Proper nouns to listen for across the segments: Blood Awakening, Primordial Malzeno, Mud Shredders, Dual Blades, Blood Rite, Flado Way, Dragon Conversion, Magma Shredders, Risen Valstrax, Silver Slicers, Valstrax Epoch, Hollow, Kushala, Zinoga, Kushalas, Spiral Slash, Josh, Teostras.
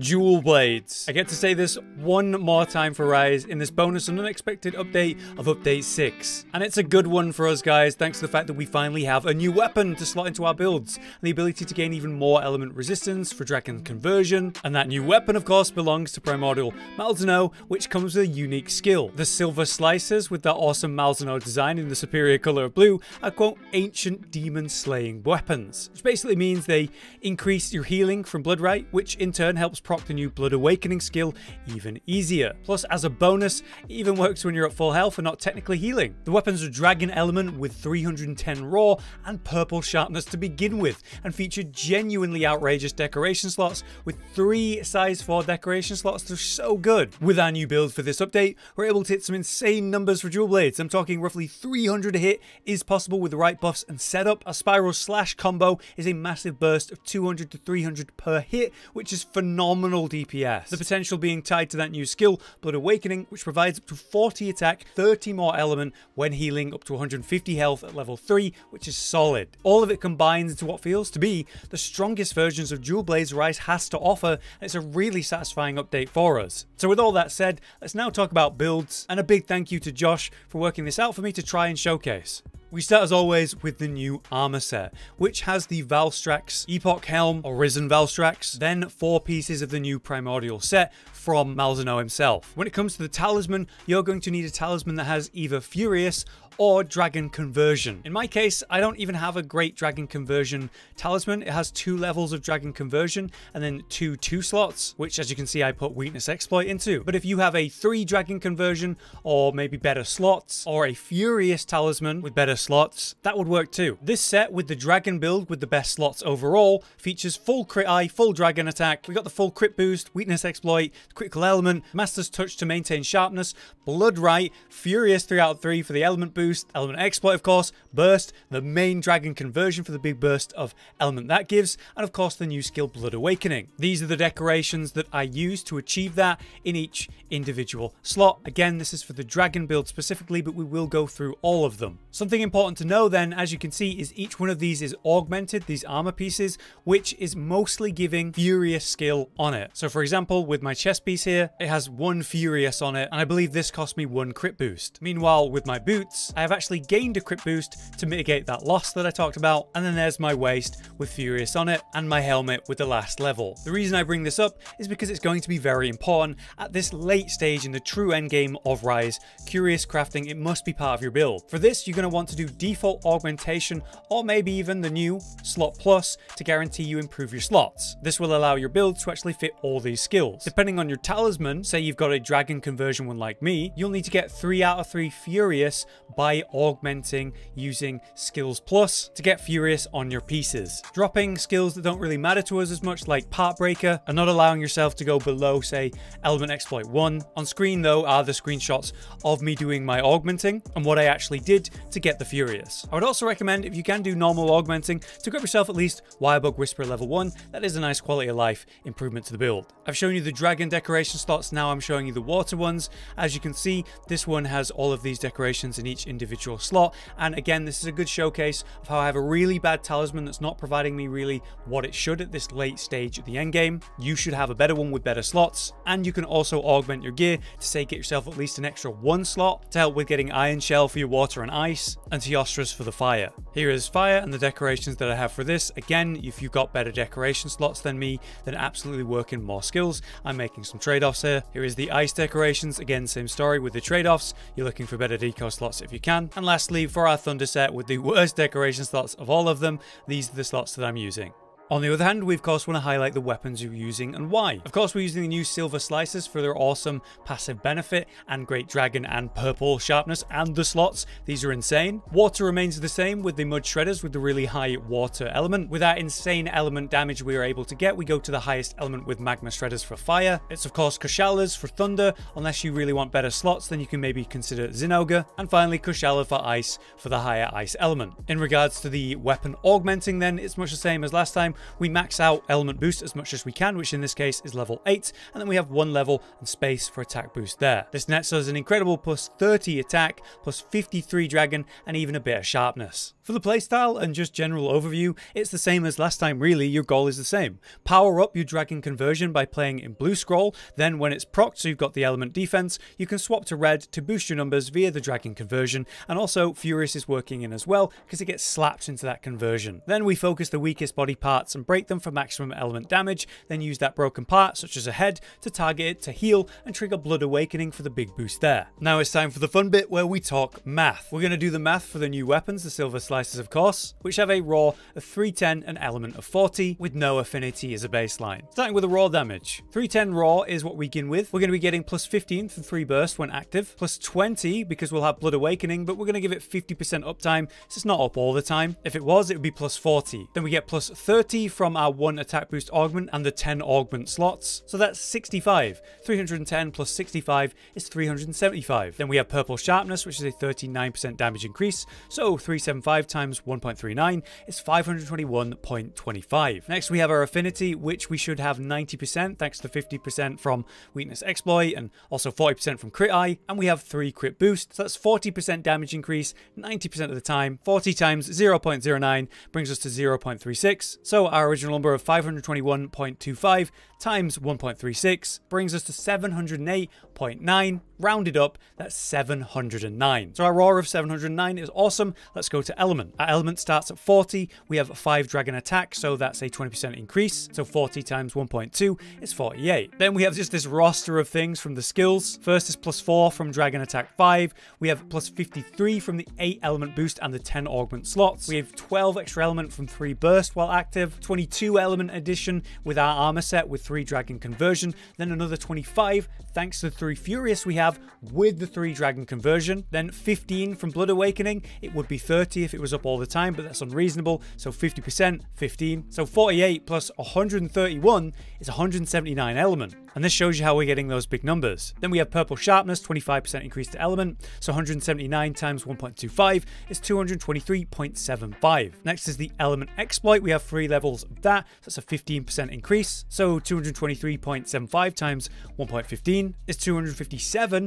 Dual Blades. I get to say this one more time for Rise in this bonus and unexpected update of update 6. And it's a good one for us guys, thanks to the fact that we finally have a new weapon to slot into our builds, and the ability to gain even more element resistance for Dragon Conversion. And that new weapon of course belongs to Primordial Malzeno, which comes with a unique skill. The Silver Slicers, with their awesome Malzeno design in the superior colour of blue, are quote ancient demon slaying weapons. Which basically means they increase your healing from Blood Rite, which in turn helps proc the new Blood Awakening skill even easier. Plus, as a bonus, it even works when you're at full health and not technically healing. The weapons are Dragon Element with 310 raw and purple sharpness to begin with, and feature genuinely outrageous decoration slots with 3 size 4 decoration slots. They're so good. With our new build for this update, we're able to hit some insane numbers for Dual Blades. I'm talking roughly 300 a hit is possible with the right buffs and setup. A Spiral Slash combo is a massive burst of 200 to 300 per hit, which is phenomenal. DPS. The potential being tied to that new skill, Blood Awakening, which provides up to 40 attack, 30 more element when healing up to 150 health at level 3, which is solid. All of it combines into what feels to be the strongest versions of Dual Blades Rise has to offer, and it's a really satisfying update for us. So with all that said, let's now talk about builds, and a big thank you to Josh for working this out for me to try and showcase. We start as always with the new armor set, which has the Valstrax Epoch helm, or Risen Valstrax, then 4 pieces of the new Primordial set from Malzeno himself. When it comes to the talisman, you're going to need a talisman that has either Furious or Dragon Conversion. In my case, I don't even have a great Dragon Conversion talisman. It has 2 levels of Dragon Conversion and then 2 slots, which as you can see, I put Weakness Exploit into. But if you have a 3 Dragon Conversion or maybe better slots, or a Furious talisman with better slots, that would work too. This set with the Dragon build with the best slots overall features full crit eye, full Dragon attack. We got the full crit boost, Weakness Exploit, Critical Element, Master's Touch to maintain sharpness, Blood Rite, Furious 3 out of 3 for the element boost, element exploit of course, burst, the main Dragon Conversion for the big burst of element that gives, and of course the new skill Blood Awakening. These are the decorations that I use to achieve that in each individual slot. Again, this is for the Dragon build specifically, but we will go through all of them. Something important to know then, as you can see, is each one of these is augmented, these armor pieces, which is mostly giving Furious skill on it. So for example, with my chest piece here, it has 1 Furious on it, and I believe this cost me 1 crit boost. Meanwhile, with my boots, I have actually gained a crit boost to mitigate that loss that I talked about, and then there's my waist with Furious on it, and my helmet with the last level. The reason I bring this up is because it's going to be very important at this late stage in the true end game of Rise. Curious crafting, it must be part of your build. For this, you're going to want to do default augmentation, or maybe even the new slot plus to guarantee you improve your slots. This will allow your build to actually fit all these skills. Depending on your talisman, say you've got a Dragon Conversion one like me, you'll need to get 3 out of 3 Furious by augmenting using skills plus to get Furious on your pieces. Dropping skills that don't really matter to us as much, like Partbreaker, and not allowing yourself to go below, say, element exploit 1. On screen though are the screenshots of me doing my augmenting and what I actually did to get the Furious. I would also recommend, if you can do normal augmenting, to grab yourself at least Wirebug Whisperer level 1. That is a nice quality of life improvement to the build. I've shown you the Dragon decoration slots, now I'm showing you the water ones. As you can see, this one has all of these decorations in each individual slot, and again this is a good showcase of how I have a really bad talisman that's not providing me really what it should at this late stage of the end game. You should have a better one with better slots, and you can also augment your gear to say get yourself at least an extra 1 slot to help with getting Iron Shell for your water and ice, and Teostras for the fire. Here is fire and the decorations that I have for this. Again, if you've got better decoration slots than me, then absolutely work in more skills. I'm making some trade-offs here. Here is the ice decorations, again same story with the trade-offs. You're looking for better deco slots if you can. And lastly, for our thunder set with the worst decoration slots of all of them, these are the slots that I'm using. On the other hand, we of course want to highlight the weapons you're using and why. Of course, we're using the new Silver Slicers for their awesome passive benefit and Great Dragon and Purple Sharpness and the slots. These are insane. Water remains the same with the Mud Shredders with the really high water element. With that insane element damage we are able to get, we go to the highest element with Magma Shredders for fire. It's of course Kushalas for thunder. Unless you really want better slots, then you can maybe consider Zinoga. And finally, Kushala for ice for the higher ice element. In regards to the weapon augmenting then, it's much the same as last time. we max out element boost as much as we can, which in this case is level 8, and then we have one level and space for attack boost there. This nets us an incredible plus 30 attack, plus 53 dragon, and even a bit of sharpness. For the playstyle and just general overview, it's the same as last time really, your goal is the same. Power up your Dragon Conversion by playing in blue scroll, then when it's procced so you've got the element defense, you can swap to red to boost your numbers via the Dragon Conversion, and also Furious is working in as well because it gets slapped into that conversion. Then we focus the weakest body parts and break them for maximum element damage, then use that broken part such as a head to target it to heal and trigger Blood Awakening for the big boost there. Now it's time for the fun bit where we talk math. We're going to do the math for the new weapons, the Silver Slicers of course, which have a raw of 310 and element of 40 with no affinity as a baseline. Starting with the raw damage, 310 raw is what we begin with. We're going to be getting plus 15 for 3 bursts when active, plus 20 because we'll have Blood Awakening, but we're going to give it 50% uptime, so it's not up all the time. If it was, it would be plus 40. Then we get plus 30 from our 1 attack boost augment and the 10 augment slots, so that's 65. 310 plus 65 is 375. Then we have purple sharpness, which is a 39% damage increase, so 375 times 1.39 is 521.25. Next we have our affinity, which we should have 90% thanks to 50% from weakness exploit and also 40% from crit eye, and we have 3 crit boosts, so that's 40% damage increase 90% of the time. 40 times 0.09 brings us to 0.36, so our original number of 521.25 times 1.36 brings us to 708.9. Rounded up, that's 709. So our raw of 709 is awesome. Let's go to element. Our element starts at 40. We have 5 dragon attack, so that's a 20% increase. So 40 times 1.2 is 48. Then we have just this roster of things from the skills. First is plus 4 from dragon attack 5. We have plus 53 from the 8 element boost and the 10 augment slots. We have 12 extra element from 3 burst while active. 22 element addition with our armor set with 3 dragon conversion. Then another 25 thanks to the 3 furious we have with the 3 dragon conversion, then 15 from Blood Awakening. It would be 30 if it was up all the time, but that's unreasonable, so 50%, 15. So 48 plus 131 is 179 element, and this shows you how we're getting those big numbers. Then we have purple sharpness, 25% increase to element, so 179 times 1.25 is 223.75. Next is the element exploit. We have 3 levels of that, so that's a 15% increase, so 223.75 times 1.15 is 257.3125.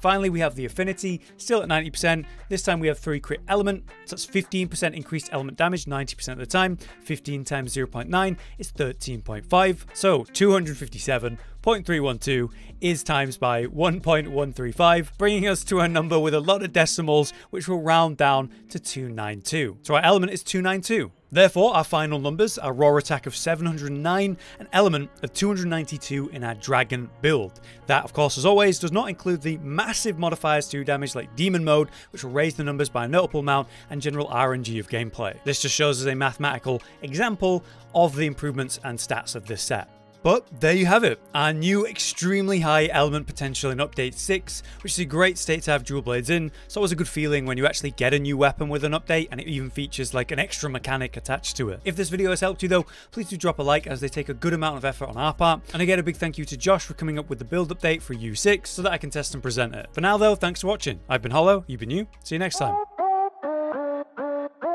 Finally, we have the affinity, still at 90%. This time we have 3 crit element, so that's 15% increased element damage 90% of the time. 15 times 0.9 is 13.5, so 257.312 is times by 1.135, bringing us to a number with a lot of decimals, which will round down to 292. So our element is 292. Therefore, our final numbers are raw attack of 709 and element of 292 in our dragon build. That, of course, as always, does not include the massive modifiers to damage like demon mode, which will raise the numbers by a notable amount, and general RNG of gameplay. This just shows as a mathematical example of the improvements and stats of this set. But there you have it, our new extremely high element potential in update 6, which is a great state to have dual blades in. It's always a good feeling when you actually get a new weapon with an update and it even features like an extra mechanic attached to it. If this video has helped you though, please do drop a like, as they take a good amount of effort on our part. And again, a big thank you to Josh for coming up with the build update for U6 so that I can test and present it. For now though, thanks for watching. I've been Hollow, you've been you. See you next time.